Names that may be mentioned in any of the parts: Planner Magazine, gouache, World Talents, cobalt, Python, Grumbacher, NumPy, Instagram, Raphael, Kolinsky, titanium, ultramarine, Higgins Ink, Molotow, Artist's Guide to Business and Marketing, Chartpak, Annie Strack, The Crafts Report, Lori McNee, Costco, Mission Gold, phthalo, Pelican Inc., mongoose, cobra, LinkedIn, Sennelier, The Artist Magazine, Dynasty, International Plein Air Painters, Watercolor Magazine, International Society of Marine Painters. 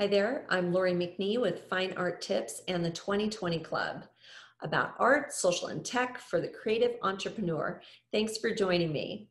Hi there, I'm Lori McNee with Fine Art Tips and the 2020 Club, about art, social, and tech for the creative entrepreneur. Thanks for joining me.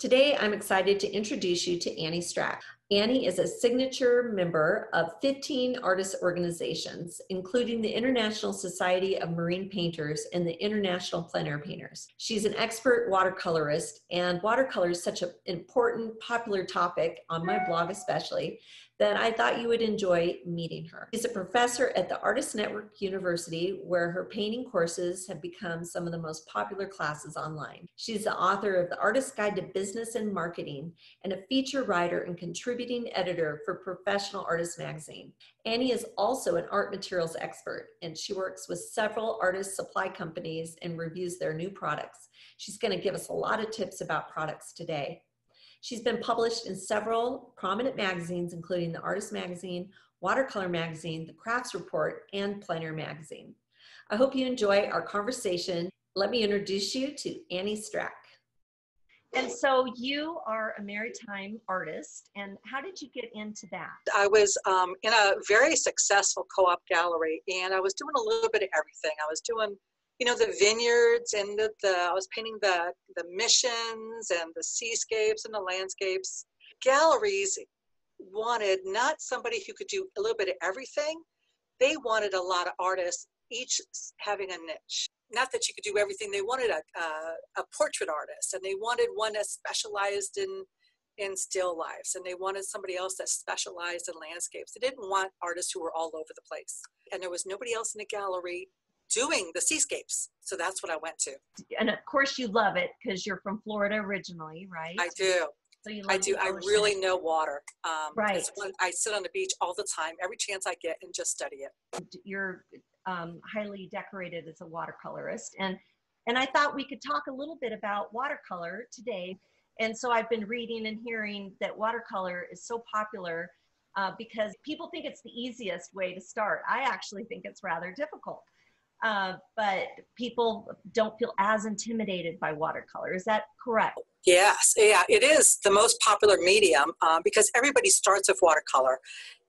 Today, I'm excited to introduce you to Annie Strack. Annie is a signature member of 15 artist organizations, including the International Society of Marine Painters and the International Plein Air Painters. She's an expert watercolorist, and watercolor is such an important, popular topic on my blog especially, that I thought you would enjoy meeting her. She's a professor at the Artists Network University, where her painting courses have become some of the most popular classes online. She's the author of The Artist's Guide to Business and Marketing and a feature writer and contributing editor for Professional Artist Magazine. Annie is also an art materials expert, and she works with several artist supply companies and reviews their new products. She's going to give us a lot of tips about products today. She's been published in several prominent magazines, including The Artist Magazine, Watercolor Magazine, The Crafts Report, and Planner Magazine. I hope you enjoy our conversation. Let me introduce you to Annie Strack. And so you are a maritime artist, and how did you get into that? I was in a very successful co-op gallery, and I was doing a little bit of everything. I was doing, you know, the vineyards, and I was painting the missions and the seascapes and the landscapes. Galleries wanted not somebody who could do a little bit of everything. They wanted a lot of artists, each having a niche. Not that you could do everything. They wanted a portrait artist, and they wanted one that specialized in still lifes, and they wanted somebody else that specialized in landscapes. They didn't want artists who were all over the place, and there was nobody else in the gallery doing the seascapes. So that's what I went to. And of course you love it because you're from Florida originally, right? I do. So you love I really know water. Right. I sit on the beach all the time, every chance I get, and just study it. You're highly decorated as a watercolorist. And I thought we could talk a little bit about watercolor today. And so I've been reading and hearing that watercolor is so popular because people think it's the easiest way to start. I actually think it's rather difficult. But people don't feel as intimidated by watercolor. Is that correct? Yes. Yeah, it is the most popular medium because everybody starts with watercolor.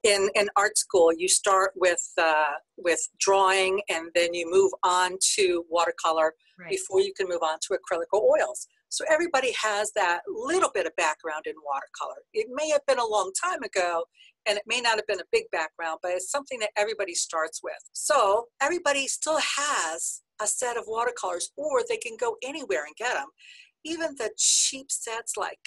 In art school, you start with drawing, and then you move on to watercolor before you can move on to acrylic or oils. So everybody has that little bit of background in watercolor. It may have been a long time ago, and it may not have been a big background, but it's something that everybody starts with. So everybody still has a set of watercolors, or they can go anywhere and get them. Even the cheap sets like,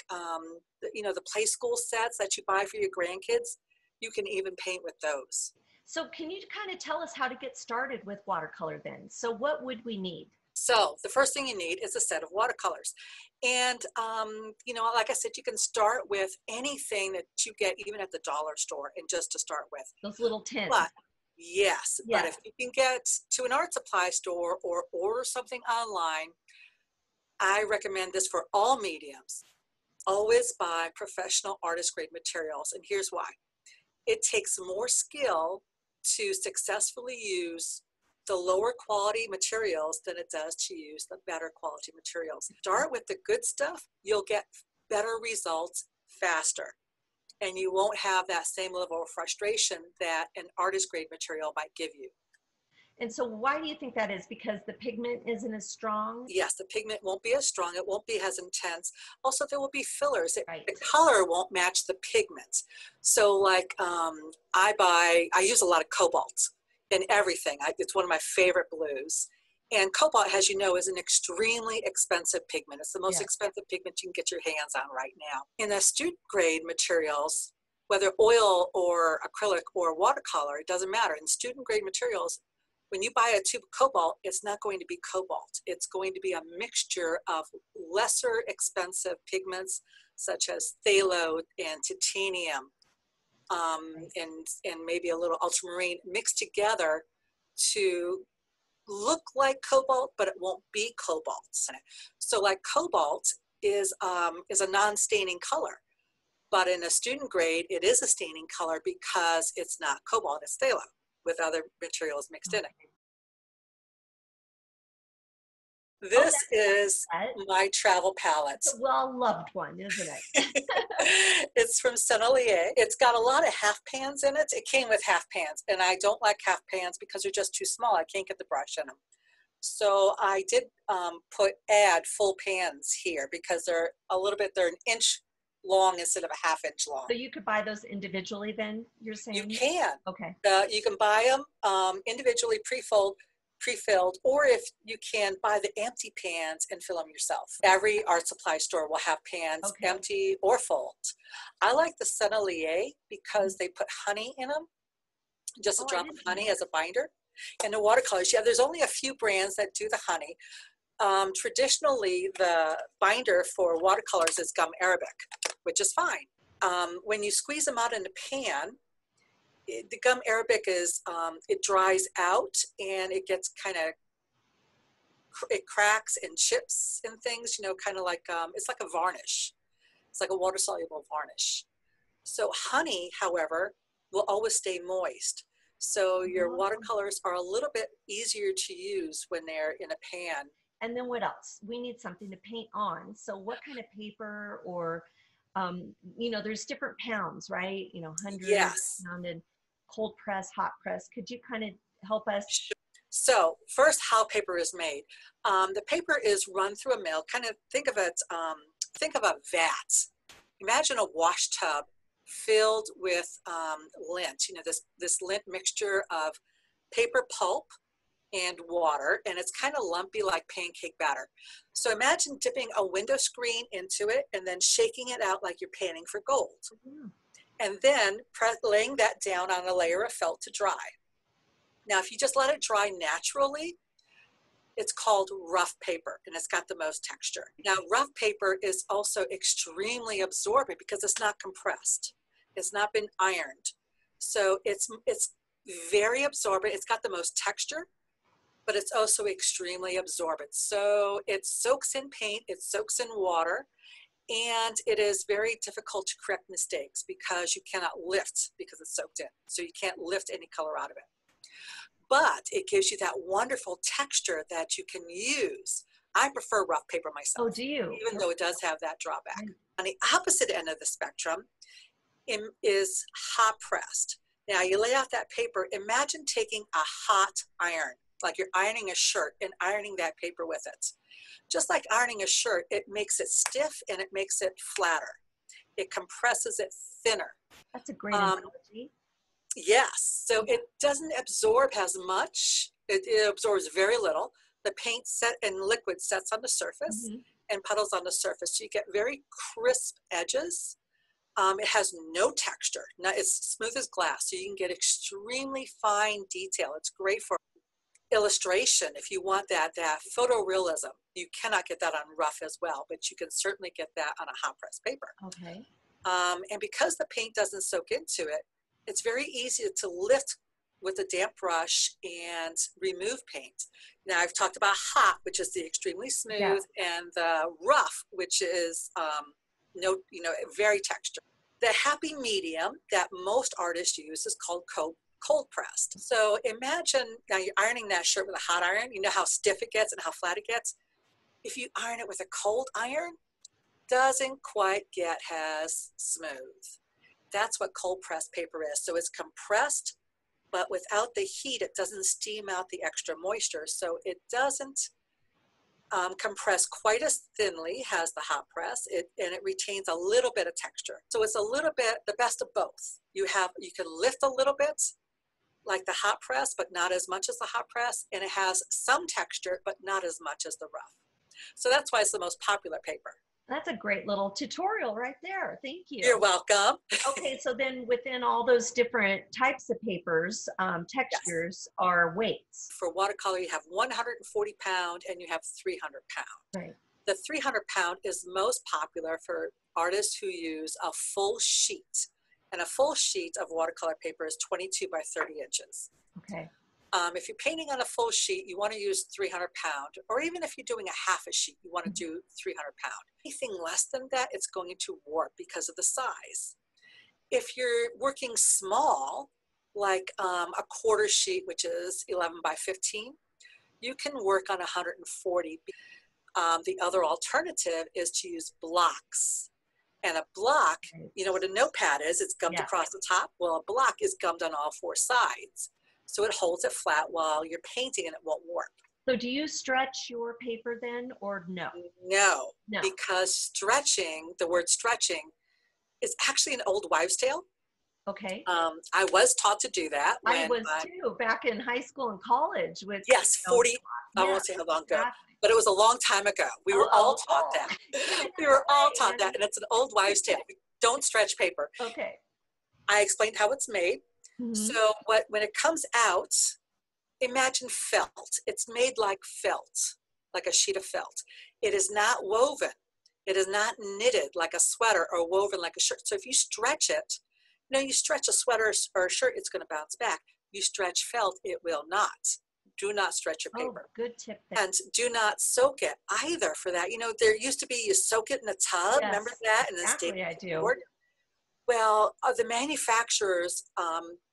you know, the play school sets that you buy for your grandkids, you can even paint with those. So can you kind of tell us how to get started with watercolor then? So what would we need? So the first thing you need is a set of watercolors. And, you know, like I said, you can start with anything that you get even at the dollar store, and just to start with. Those little tins. But, yes, yeah. But if you can get to an art supply store or order something online, I recommend this for all mediums. Always buy professional artist grade materials. And here's why. It takes more skill to successfully use the lower quality materials than it does to use the better quality materials. Start with the good stuff, you'll get better results faster. And you won't have that same level of frustration that an artist grade material might give you. And so why do you think that is? Because the pigment isn't as strong? Yes, the pigment won't be as strong. It won't be as intense. Also, there will be fillers. The color won't match the pigments. So like I use a lot of cobalt in everything. It's one of my favorite blues. And cobalt, as you know, is an extremely expensive pigment. It's the most expensive pigment you can get your hands on right now. In astute grade materials, whether oil or acrylic or watercolor, it doesn't matter. In student grade materials, when you buy a tube of cobalt, it's not going to be cobalt. It's going to be a mixture of lesser expensive pigments such as phthalo and titanium and maybe a little ultramarine mixed together to look like cobalt, but it won't be cobalt. So like cobalt is a non-staining color, but in a student grade, it is a staining color because it's not cobalt, it's phthalo, with other materials mixed in it. This is my travel palette. It's a well-loved one, isn't it? It's from Sennelier. It's got a lot of half pans in it. It came with half pans, and I don't like half pans because they're just too small. I can't get the brush in them. So I did add full pans here because they're a little bit, they're an inch long instead of a half inch long. So you could buy those individually then, you're saying? You can. Okay. You can buy them individually, pre-filled, or if you can, buy the empty pans and fill them yourself. Every art supply store will have pans, empty or full. I like the Sennelier because they put honey in them, just a drop of honey as a binder. And the watercolors, yeah, there's only a few brands that do the honey. Traditionally, the binder for watercolors is gum arabic, which is fine. When you squeeze them out in the pan, the gum arabic is, it dries out and it gets kind of, it cracks and chips and things, you know, kind of like, it's like a varnish. It's like a water-soluble varnish. So honey, however, will always stay moist. So your watercolors are a little bit easier to use when they're in a pan. And then what else? We need something to paint on. So what kind of paper or, you know, there's different pounds, right? You know, 100 pounded, cold press, hot press. Could you kind of help us? Sure. So first, how paper is made. The paper is run through a mill. Kind of think of it, think of a vat. Imagine a wash tub filled with lint, you know, this lint mixture of paper pulp and water, and it's kind of lumpy like pancake batter. So imagine dipping a window screen into it and then shaking it out like you're panning for gold. Mm-hmm. And then laying that down on a layer of felt to dry. Now, if you just let it dry naturally, it's called rough paper, and it's got the most texture. Now, rough paper is also extremely absorbent because it's not compressed. It's not been ironed. So it's very absorbent. It's got the most texture, but it's also extremely absorbent. So it soaks in paint, it soaks in water, and it is very difficult to correct mistakes because you cannot lift because it's soaked in. So you can't lift any color out of it. But it gives you that wonderful texture that you can use. I prefer rough paper myself. Oh, do you? Even though it does have that drawback. Mm-hmm. On the opposite end of the spectrum is hot pressed. Now you lay out that paper, imagine taking a hot iron, like you're ironing a shirt and ironing that paper with it. Just like ironing a shirt, it makes it stiff and it makes it flatter. It compresses it thinner. That's a great analogy. Yes, so it doesn't absorb as much. It absorbs very little. The paint set and liquid sets on the surface and puddles on the surface. So you get very crisp edges. It has no texture. Now, it's smooth as glass, so you can get extremely fine detail. It's great for illustration if you want that photorealism. You cannot get that on rough as well, but you can certainly get that on a hot press paper. Okay. And because the paint doesn't soak into it, it's very easy to lift with a damp brush and remove paint. Now, I've talked about hot, which is the extremely smooth, and the rough, which is very textured. The happy medium that most artists use is called cold pressed. So imagine now you're ironing that shirt with a hot iron. You know how stiff it gets and how flat it gets. If you iron it with a cold iron, doesn't quite get as smooth. That's what cold pressed paper is. So it's compressed, but without the heat, it doesn't steam out the extra moisture. So it doesn't compress quite as thinly as the hot press, and it retains a little bit of texture. So it's a little bit the best of both. You can lift a little bit, like the hot press, but not as much as the hot press, and it has some texture, but not as much as the rough. So that's why it's the most popular paper. That's a great little tutorial right there. Thank you. You're welcome. Okay, so then within all those different types of papers, textures are weights. For watercolor, you have 140 pound and you have 300 pound. Right. The 300 pound is most popular for artists who use a full sheet. And a full sheet of watercolor paper is 22 by 30 inches. Okay. If you're painting on a full sheet, you want to use 300 pound, or even if you're doing a half a sheet, you want to do 300 pound. Anything less than that, it's going to warp because of the size. If you're working small, like a quarter sheet, which is 11 by 15, you can work on 140. The other alternative is to use blocks. And a block, you know what a notepad is, it's gummed across the top. Well, a block is gummed on all four sides. So it holds it flat while you're painting and it won't warp. So do you stretch your paper then or no? No, no. Because stretching, the word stretching, is actually an old wives' tale. Okay. I was taught to do that. I was too, back in high school and college. With yes, 40, I won't say how long ago, but it was a long time ago. We were all taught that. We were all taught that, and it's an old wives' tale. Don't stretch paper. Okay. I explained how it's made. Mm-hmm. So when it comes out, imagine felt. It's made like felt, like a sheet of felt. It is not woven. It is not knitted like a sweater or woven like a shirt. So if you stretch it, you know, you stretch a sweater or a shirt, it's going to bounce back. You stretch felt, it will not. Do not stretch your paper. Oh, good tip. There. And do not soak it either for that. You know, there used to be, you soak it in a tub. Yes, remember that? Exactly, and then I do. Well, the manufacturers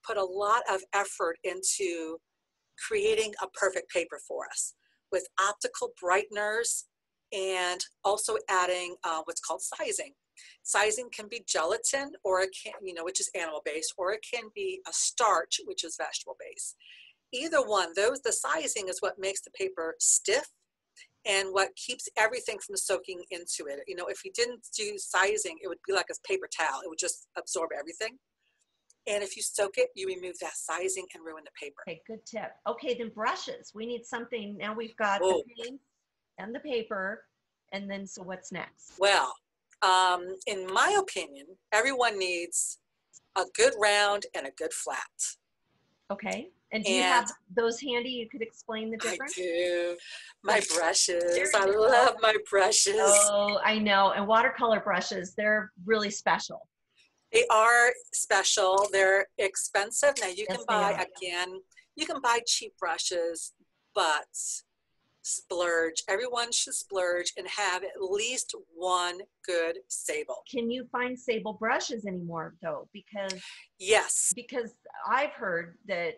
put a lot of effort into creating a perfect paper for us with optical brighteners and also adding what's called sizing. Sizing can be gelatin, or it can, you know, which is animal-based, or it can be a starch, which is vegetable-based. Either one, the sizing is what makes the paper stiff and what keeps everything from soaking into it. You know, if you didn't do sizing, it would be like a paper towel. It would just absorb everything. And if you soak it, you remove that sizing and ruin the paper. Okay, good tip. Okay, then brushes. We need something. Now we've got the paint and the paper, and then so what's next? Well, in my opinion, everyone needs a good round and a good flat. Okay. And do you have those handy? You could explain the difference? I do. My brushes. I love my brushes. Oh, I know. And watercolor brushes, they're really special. They are special. They're expensive. Now you can buy, again, you can buy cheap brushes, but splurge. Everyone should splurge and have at least one good sable. Can you find sable brushes anymore though? Because yes, because I've heard that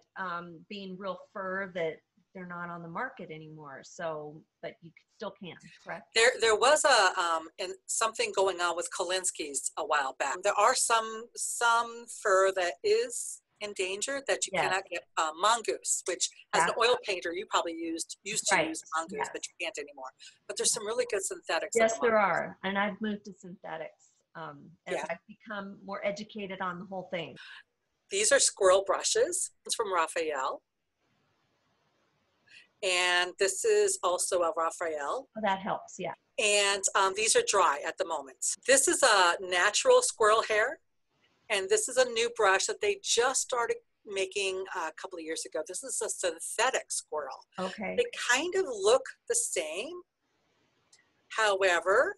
being real fur that they're not on the market anymore. So, but you still can, correct? There was a something going on with Kolinsky's a while back. There are some fur that is endangered that you cannot get. Mongoose, which as an oil painter you probably used to use mongoose, but you can't anymore. But there's some really good synthetics. Yes, there are, and I've moved to synthetics as I've become more educated on the whole thing. These are squirrel brushes. It's from Raphael. And this is also a Raphael. Oh, that helps, yeah. And these are dry at the moment. This is a natural squirrel hair. And this is a new brush that they just started making a couple of years ago. This is a synthetic squirrel. Okay. They kind of look the same. However,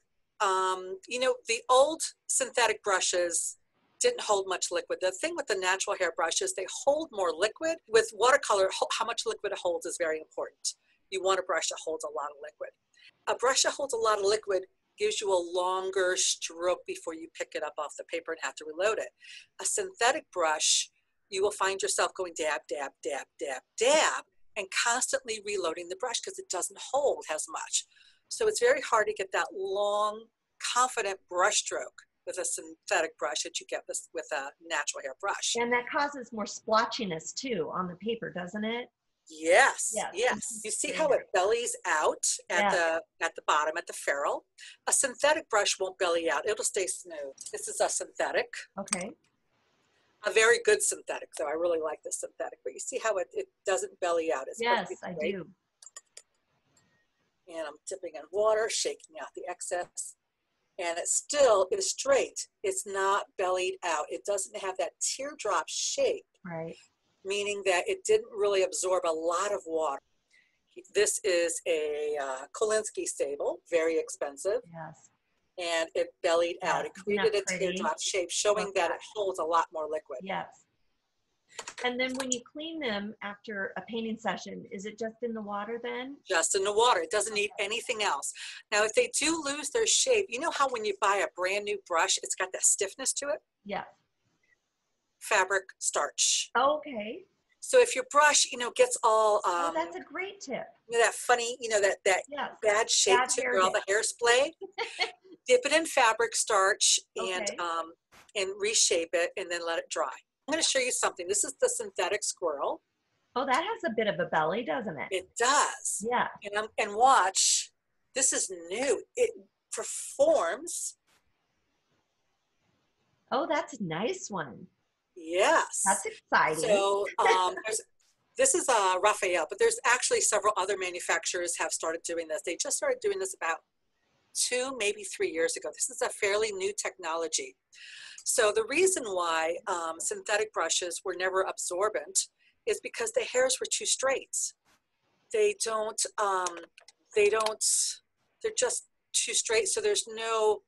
you know, the old synthetic brushes didn't hold much liquid. The thing with the natural hair brushes, they hold more liquid. With watercolor, how much liquid it holds is very important. You want a brush that holds a lot of liquid. A brush that holds a lot of liquid gives you a longer stroke before you pick it up off the paper and have to reload it. A synthetic brush, you will find yourself going dab, dab, dab, dab, dab, and constantly reloading the brush because it doesn't hold as much. So it's very hard to get that long, confident brush stroke with a synthetic brush that you get with a natural hair brush. And that causes more splotchiness too on the paper, doesn't it? Yes, yes, yes. You see how it bellies out at the bottom, at the ferrule. A synthetic brush won't belly out. It'll stay smooth. This is a synthetic. Okay. A very good synthetic, though. I really like this synthetic. But you see how it doesn't belly out. It's I do. And I'm dipping in water, shaking out the excess. And it still is straight. It's not bellied out. It doesn't have that teardrop shape. Right. Meaning that it didn't really absorb a lot of water. This is a Kolinsky sable, very expensive. Yes. And it bellied out. It created a teardrop shape, showing that it holds a lot more liquid. Yes. And then when you clean them after a painting session, is it just in the water then? Just in the water. It doesn't need anything else. Now, if they do lose their shape, you know how when you buy a brand new brush, it's got that stiffness to it? Yeah. Fabric starch. Okay. So if your brush, you know, gets all oh, that's a great tip. You know, that funny, you know, that yes. bad shape to it, all the hairspray. Dip it in fabric starch and reshape it, and then let it dry. I'm going to show you something. This is the synthetic squirrel. Oh, that has a bit of a belly, doesn't it? It does. Yeah. And watch. This is new. It performs. Oh, that's a nice one. Yes. That's exciting. So this is Raphael, but there's actually several other manufacturers have started doing this. They just started doing this about 2, maybe 3 years ago. This is a fairly new technology. So the reason why synthetic brushes were never absorbent is because the hairs were too straight. They're just too straight, so there's no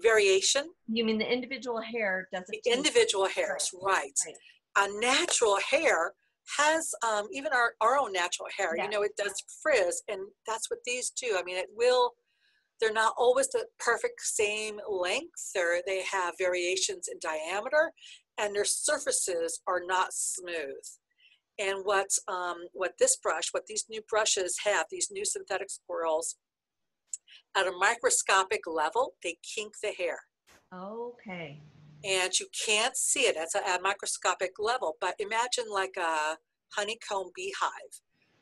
variation. You mean the individual hair doesn't the individual hairs, right. A natural hair has even our own natural hair, you know, it does frizz, and that's what these do. I mean, it will, they're not always the perfect same length, or they have variations in diameter, and their surfaces are not smooth. And what these new brushes have, these new synthetic squirrels, at a microscopic level, they kink the hair. Okay. And you can't see it at a microscopic level, but imagine like a honeycomb beehive.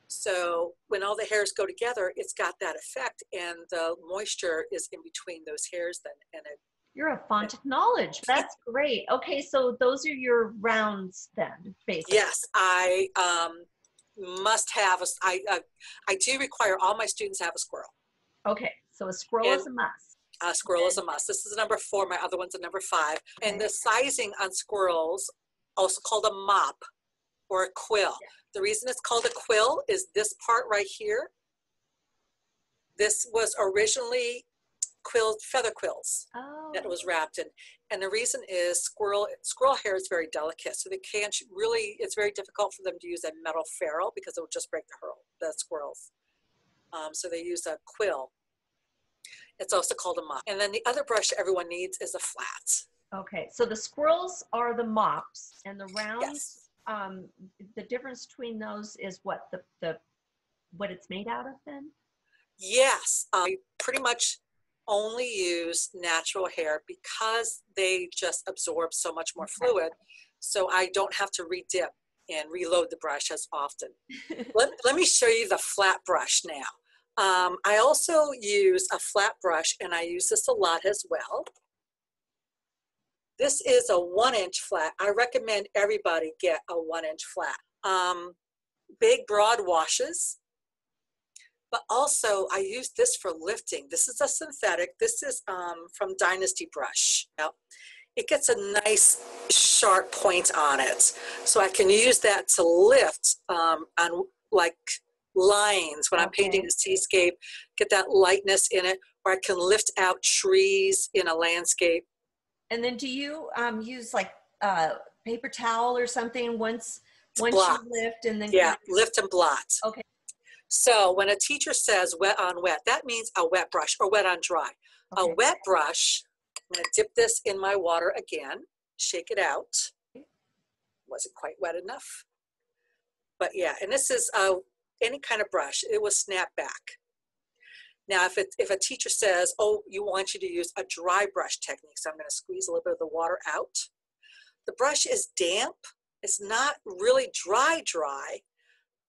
So when all the hairs go together, it's got that effect, and the moisture is in between those hairs then. And it, you're a font of knowledge. That's great. Okay, so those are your rounds then, basically. Yes, I must have, I do require all my students have a squirrel. Okay, so a squirrel is a must. A squirrel is a must. This is number 4. My other one's a number 5. Okay. And the sizing on squirrels, also called a mop or a quill. Yeah. The reason it's called a quill is this part right here. This was originally feather quills that it was wrapped in. And the reason is squirrel hair is very delicate. So they can't really, it's very difficult for them to use a metal ferrule because it will just break the squirrels. So they use a quill. It's also called a mop. And then the other brush everyone needs is a flat. Okay, so the squirrels are the mops, and the rounds, the difference between those is what what it's made out of then? Yes, I pretty much only use natural hair because they just absorb so much more fluid, so I don't have to re-dip and reload the brush as often. Let me show you the flat brush now. I also use a flat brush, and I use this a lot as well. This is a 1-inch flat. I recommend everybody get a 1-inch flat. Big, broad washes, but also I use this for lifting. This is a synthetic. This is from Dynasty brush. Now, it gets a nice sharp point on it, so I can use that to lift on like lines when I'm painting a seascape, get that lightness in it, or I can lift out trees in a landscape. And then do you use like paper towel or something once you lift and then lift and blot? Okay. So when a teacher says wet on wet, that means a wet brush or wet on dry. Okay. A wet brush, I'm going to dip this in my water again, shake it out. Wasn't quite wet enough. But yeah, and this is any kind of brush. It will snap back. Now, if a teacher says, oh, you want you to use a dry brush technique, so I'm going to squeeze a little bit of the water out. The brush is damp. It's not really dry,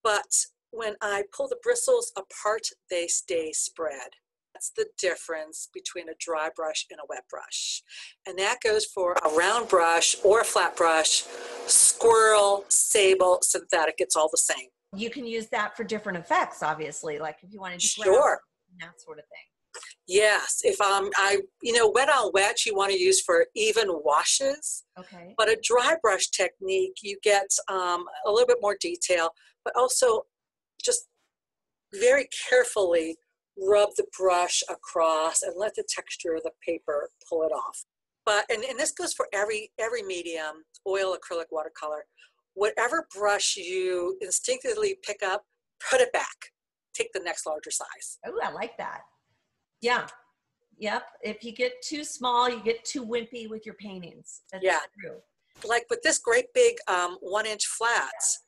but when I pull the bristles apart, they stay spread. That's the difference between a dry brush and a wet brush. And that goes for a round brush or a flat brush, squirrel, sable, synthetic. It's all the same. You can use that for different effects, obviously, like if you wanted to that sort of thing. Yes. If wet on wet, you want to use for even washes. Okay. But a dry brush technique, you get a little bit more detail, but also just very carefully rub the brush across and let the texture of the paper pull it off. But and this goes for every medium, oil, acrylic, watercolor. Whatever brush you instinctively pick up, put it back. Take the next larger size. Oh, I like that. Yeah. Yep. If you get too small, you get too wimpy with your paintings. That's true. Like with this great big 1-inch flats,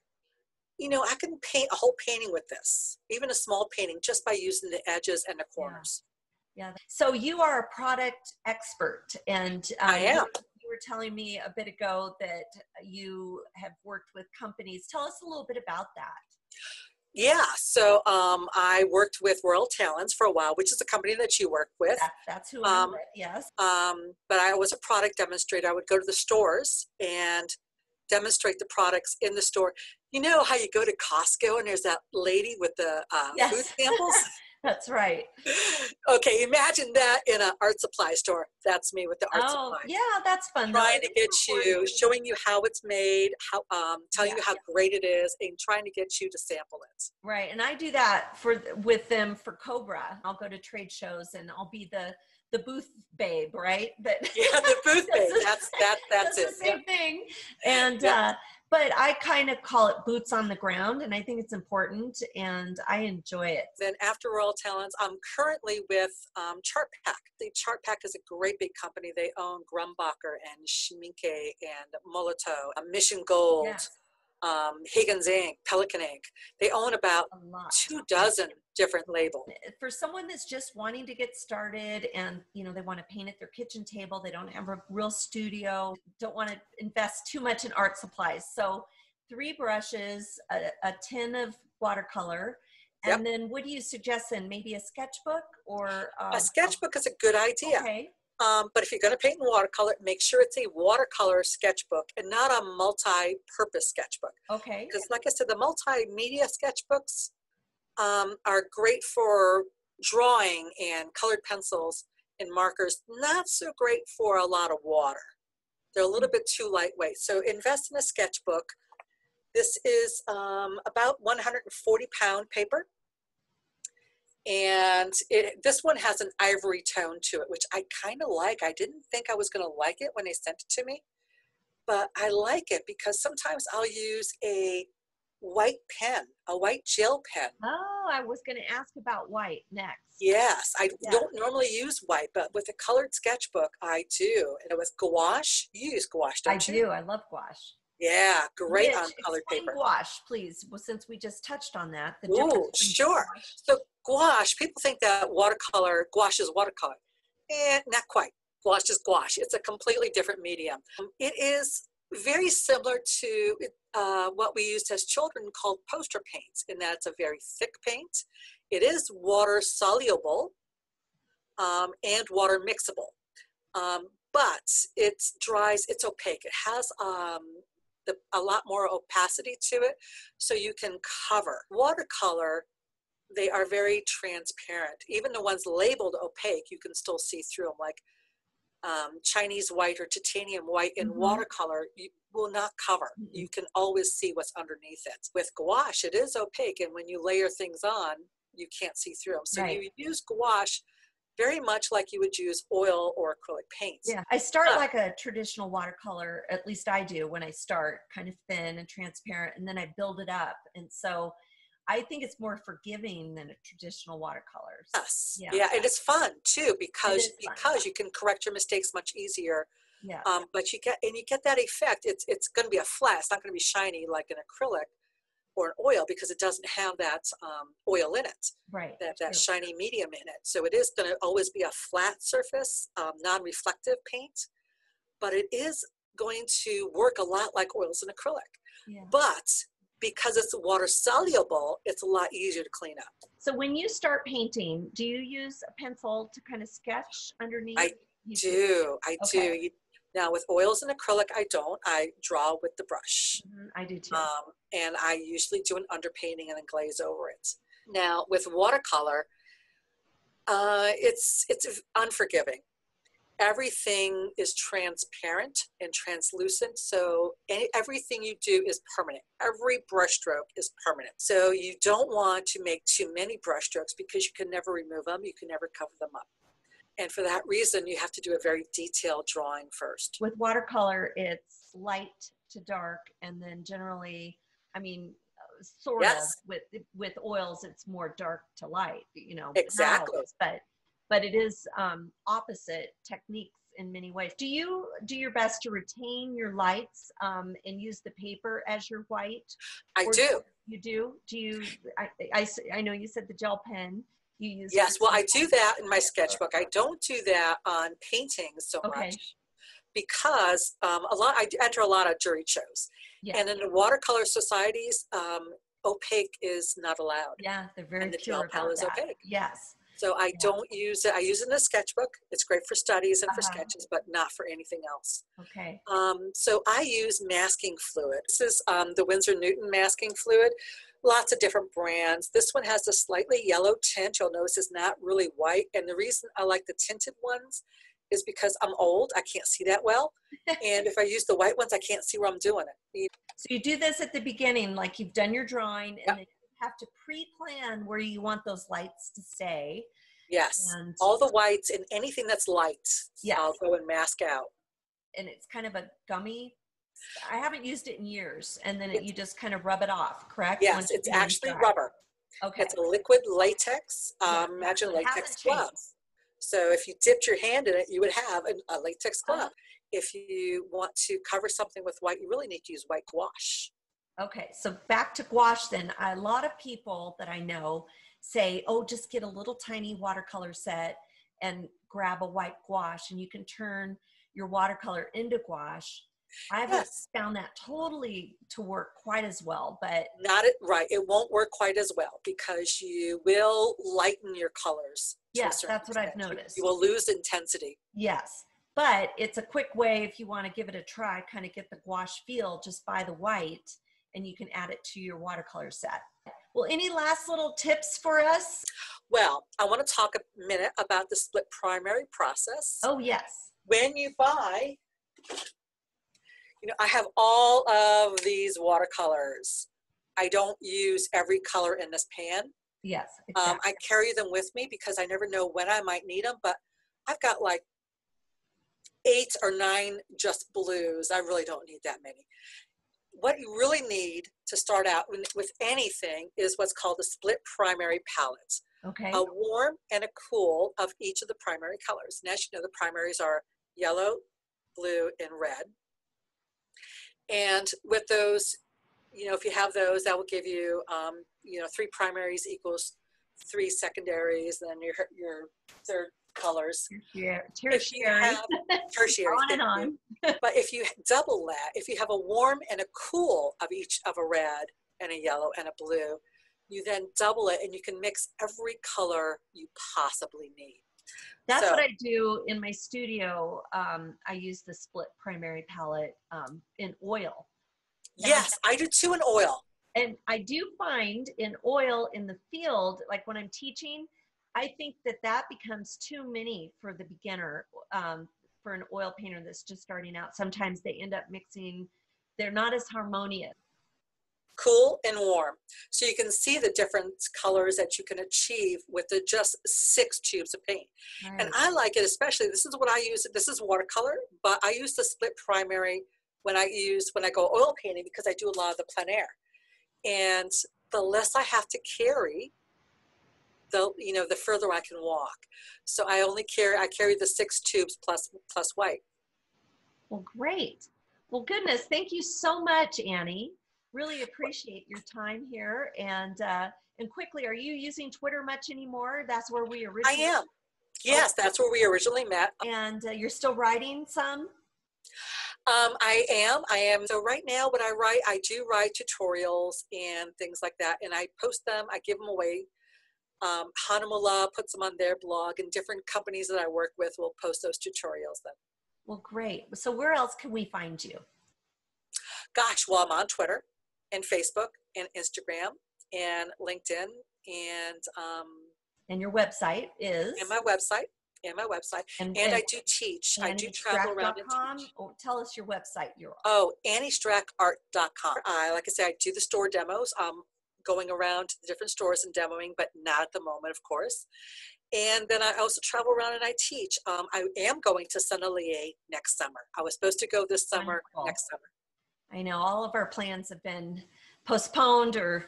you know, I can paint a whole painting with this, even a small painting, just by using the edges and the corners. Yeah. So you are a product expert, and I am. You were telling me a bit ago that you have worked with companies. Tell us a little bit about that. Yeah, so I worked with World Talents for a while, which is a company that you work with. That's who I'm with, yes. But I was a product demonstrator. I would go to the stores and demonstrate the products in the store. You know how you go to Costco and there's that lady with the food samples? That's right. Okay, imagine that in an art supply store. That's me with the art supply. Oh, yeah, that's fun. Trying to get you, showing you how it's made, how, telling you how great it is, and trying to get you to sample it. Right, and I do that with them for Cobra. I'll go to trade shows and I'll be the booth babe, right? But yeah, the booth babe. That's it. That's the same thing. And but I kind of call it boots on the ground, and I think it's important, and I enjoy it. Then after Royal Talents, I'm currently with Chartpak. The Chartpak is a great big company. They own Grumbacher and Schmincke and Molotow, Mission Gold, Higgins Ink, Pelican Inc. They own about 2 dozen different labels. For someone that's just wanting to get started and, you know, they want to paint at their kitchen table, they don't have a real studio, don't want to invest too much in art supplies. So 3 brushes, a tin of watercolor, and then what do you suggest then? Maybe a sketchbook or? A sketchbook is a good idea. Okay. But if you're going to paint in watercolor, make sure it's a watercolor sketchbook and not a multi-purpose sketchbook. Okay. Because like I said, the multimedia sketchbooks are great for drawing and colored pencils and markers. Not so great for a lot of water. They're a little bit too lightweight. So invest in a sketchbook. This is about 140-pound paper. And this one has an ivory tone to it, which I kind of like. I didn't think I was going to like it when they sent it to me, but I like it because sometimes I'll use a white pen, a white gel pen. Oh, I was going to ask about white next. Yes, I don't normally use white, but with a colored sketchbook, I do. And it was gouache. You use gouache, don't you? I do. I love gouache. Yeah, great on colored paper. Gouache, please, well, since we just touched on that. Oh, sure. So gouache, people think that watercolor, gouache is watercolor. Eh, not quite. Gouache is gouache. It's a completely different medium. It is very similar to what we used as children called poster paints, in that it's a very thick paint. It is water soluble and water mixable, but it dries, it's opaque. It has a lot more opacity to it, so you can cover. Watercolor, they are very transparent. Even the ones labeled opaque, you can still see through them, like Chinese white or titanium white in watercolor, you will not cover. You can always see what's underneath it. With gouache, it is opaque, and when you layer things on, you can't see through them. So you use gouache very much like you would use oil or acrylic paints. Yeah, I start like a traditional watercolor, at least I do when I start, kind of thin and transparent, and then I build it up. And so I think it's more forgiving than a traditional watercolor. Yes, yeah, it is fun too, because you can correct your mistakes much easier. Yeah. But you get that effect. It's going to be a flat. It's not going to be shiny like an acrylic or an oil, because it doesn't have that oil in it, right? That shiny medium in it. So it is going to always be a flat surface, non-reflective paint, but it is going to work a lot like oils and acrylic. Yeah. But because it's water soluble, it's a lot easier to clean up. So when you start painting, do you use a pencil to kind of sketch underneath? I do. Now with oils and acrylic, I don't. I draw with the brush. I do too. And I usually do an underpainting and then glaze over it. Now with watercolor, it's unforgiving. Everything is transparent and translucent, so everything you do is permanent. Every brushstroke is permanent. So you don't want to make too many brushstrokes because you can never remove them. You can never cover them up. And for that reason, you have to do a very detailed drawing first. With watercolor, it's light to dark, and then generally, I mean, sort of with oils, it's more dark to light, you know. Exactly. But it is opposite techniques in many ways. Do you do your best to retain your lights and use the paper as your white? I do. You do? Do you, I know you said the gel pen. You use Yes, well, I do that in my sketchbook. I don't do that on paintings so much because I enter a lot of jury shows. Yeah. And in the watercolor societies, opaque is not allowed. Yeah, they're very pure about is that. Opaque. Yes. So I don't use it. I use it in a sketchbook. It's great for studies and for sketches, but not for anything else. Okay. So I use masking fluid. This is the Winsor Newton masking fluid. Lots of different brands. This one has a slightly yellow tint. You'll notice it's not really white. And the reason I like the tinted ones is because I'm old. I can't see that well. And if I use the white ones, I can't see where I'm doing it. So you do this at the beginning, like you've done your drawing, and then have to pre-plan where you want those lights to stay. Yes, and all the whites and anything that's light, I'll go and mask out. And it's kind of a gummy, I haven't used it in years, and then you just kind of rub it off, correct? Yes, it's actually rubber. Okay. It's a liquid latex, imagine latex gloves. So if you dipped your hand in it, you would have a latex glove. If you want to cover something with white, you really need to use white gouache. Okay, so back to gouache then. A lot of people that I know say, oh, just get a little tiny watercolor set and grab a white gouache and you can turn your watercolor into gouache. I haven't found that totally to work quite as well, but... It won't work quite as well because you will lighten your colors. Yes, that's what I've noticed. You will lose intensity. Yes, but it's a quick way if you want to give it a try, kind of get the gouache feel just by the white, and you can add it to your watercolor set. Well, any last little tips for us? Well, I want to talk a minute about the split primary process. Oh, yes. When you buy, you know, I have all of these watercolors. I don't use every color in this pan. Yes, exactly. I carry them with me because I never know when I might need them, but I've got like 8 or 9 just blues. I really don't need that many. What you really need to start out with anything is what's called a split primary palette. Okay. A warm and a cool of each of the primary colors. And as you know, the primaries are yellow, blue, and red. And with those, you know, if you have those, that will give you, you know, 3 primaries equals 3 secondaries, then your third colors. Yeah, tertiary. On and on. But if you double that, if you have a warm and a cool of each of a red and a yellow and a blue, you then double it and you can mix every color you possibly need. That's what I do in my studio. I use the split primary palette in oil. And yes, I do too in oil. And I do find in oil in the field, like when I'm teaching, I think that that becomes too many for the beginner, for an oil painter that's just starting out. Sometimes they end up mixing, they're not as harmonious. Cool and warm. So you can see the different colors that you can achieve with the just 6 tubes of paint. Nice. And I like it especially, this is what I use, this is watercolor, but I use the split primary when I go oil painting because I do a lot of the plein air. And the less I have to carry, you know, the further I can walk. So I carry the 6 tubes plus white. Well, great. Well, goodness, thank you so much, Annie. Really appreciate your time here. And quickly, are you using Twitter much anymore? That's where we originally met. I am. Yes, that's where we originally met. And you're still writing some? I am. So right now what I write, I do write tutorials and things like that. And I post them, I give them away. Hanamullah puts them on their blog, and different companies that I work with will post those tutorials then. Well, great. So where else can we find you? Gosh, well, I'm on Twitter and Facebook and Instagram and LinkedIn and your website is? And my website. And I do teach. I do travel around and teach. Tell us your website you're on. Oh, AnnieStrackArt.com. Like I say, I do the store demos. Going around to the different stores and demoing, but not at the moment, of course. And then I also travel around and I teach. I am going to Sennelier next summer. I was supposed to go this summer, next summer. I know all of our plans have been postponed or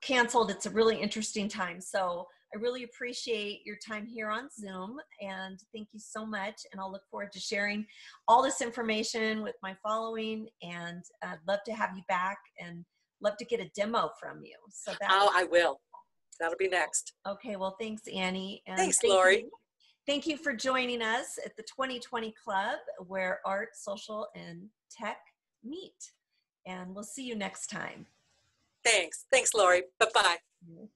canceled. It's a really interesting time. So I really appreciate your time here on Zoom, and thank you so much. And I'll look forward to sharing all this information with my following, and I'd love to have you back and love to get a demo from you. So that I will. That'll be next. Okay. Well, thanks, Annie. And thanks, Lori. Thank you for joining us at the 2020 Club, where art, social, and tech meet. And we'll see you next time. Thanks. Thanks, Lori. Bye-bye.